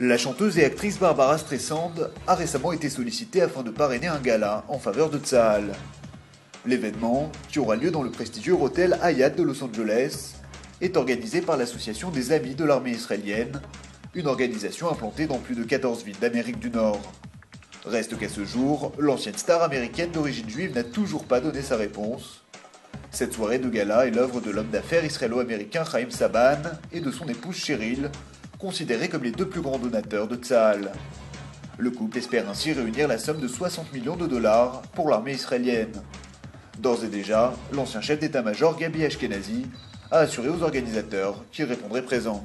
La chanteuse et actrice Barbara Streisand a récemment été sollicitée afin de parrainer un gala en faveur de Tsahal. L'événement, qui aura lieu dans le prestigieux hôtel Hyatt de Los Angeles, est organisé par l'Association des Amis de l'Armée israélienne, une organisation implantée dans plus de 14 villes d'Amérique du Nord. Reste qu'à ce jour, l'ancienne star américaine d'origine juive n'a toujours pas donné sa réponse. Cette soirée de gala est l'œuvre de l'homme d'affaires israélo-américain Haïm Saban et de son épouse Cheryl, considérés comme les deux plus grands donateurs de Tsahal. Le couple espère ainsi réunir la somme de 60 millions de dollars pour l'armée israélienne. D'ores et déjà, l'ancien chef d'état-major Gaby Ashkenazi a assuré aux organisateurs qu'il répondrait présent.